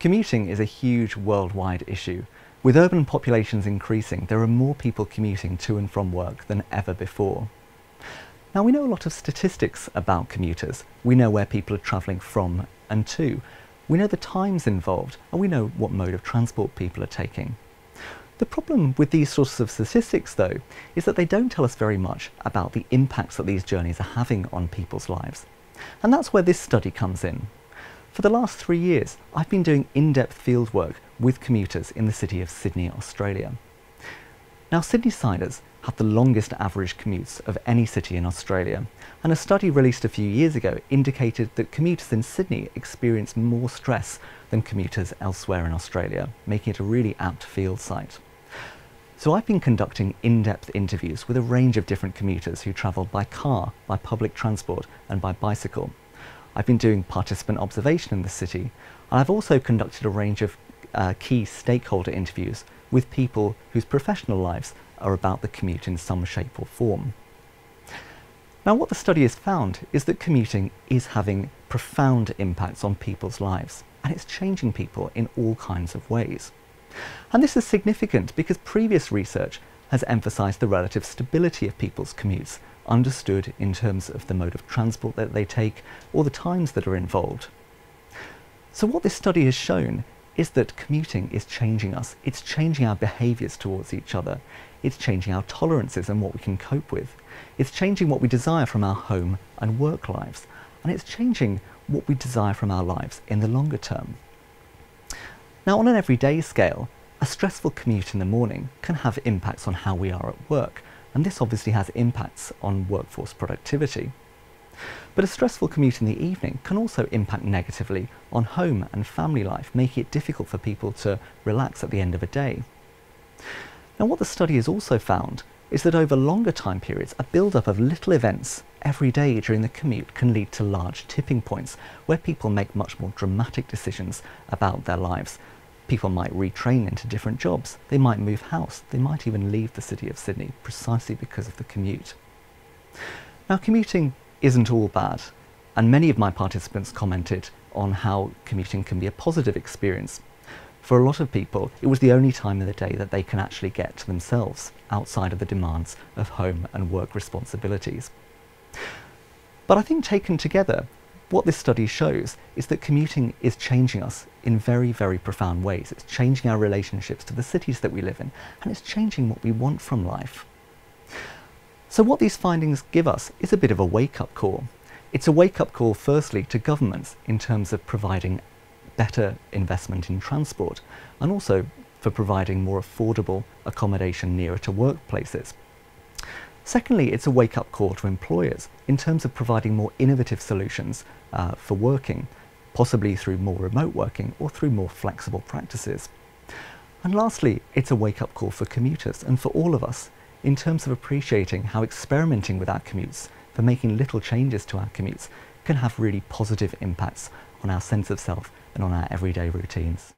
Commuting is a huge worldwide issue. With urban populations increasing, there are more people commuting to and from work than ever before. Now, we know a lot of statistics about commuters. We know where people are travelling from and to. We know the times involved, and we know what mode of transport people are taking. The problem with these sorts of statistics, though, is that they don't tell us very much about the impacts that these journeys are having on people's lives. And that's where this study comes in. For the last 3 years, I've been doing in-depth fieldwork with commuters in the city of Sydney, Australia. Now, Sydneysiders have the longest average commutes of any city in Australia, and a study released a few years ago indicated that commuters in Sydney experience more stress than commuters elsewhere in Australia, making it a really apt field site. So I've been conducting in-depth interviews with a range of different commuters who travelled by car, by public transport, and by bicycle. I've been doing participant observation in the city, and I've also conducted a range of key stakeholder interviews with people whose professional lives are about the commute in some shape or form. Now, what the study has found is that commuting is having profound impacts on people's lives, and it's changing people in all kinds of ways. And this is significant because previous research has emphasised the relative stability of people's commutes, understood in terms of the mode of transport that they take or the times that are involved. So what this study has shown is that commuting is changing us. It's changing our behaviours towards each other. It's changing our tolerances and what we can cope with. It's changing what we desire from our home and work lives. And it's changing what we desire from our lives in the longer term. Now, on an everyday scale, a stressful commute in the morning can have impacts on how we are at work, and this obviously has impacts on workforce productivity. But a stressful commute in the evening can also impact negatively on home and family life, making it difficult for people to relax at the end of a day. Now, what the study has also found is that over longer time periods, a build-up of little events every day during the commute can lead to large tipping points where people make much more dramatic decisions about their lives. People might retrain into different jobs, they might move house, they might even leave the city of Sydney precisely because of the commute. Now, commuting isn't all bad, and many of my participants commented on how commuting can be a positive experience. For a lot of people, it was the only time of the day that they can actually get to themselves outside of the demands of home and work responsibilities. But I think taken together, what this study shows is that commuting is changing us in very, very profound ways. It's changing our relationships to the cities that we live in, and it's changing what we want from life. So what these findings give us is a bit of a wake-up call. It's a wake-up call, firstly, to governments in terms of providing better investment in transport, and also for providing more affordable accommodation nearer to workplaces. Secondly, it's a wake-up call to employers in terms of providing more innovative solutions for working, possibly through more remote working or through more flexible practices. And lastly, it's a wake-up call for commuters and for all of us in terms of appreciating how experimenting with our commutes, for making little changes to our commutes, can have really positive impacts on our sense of self and on our everyday routines.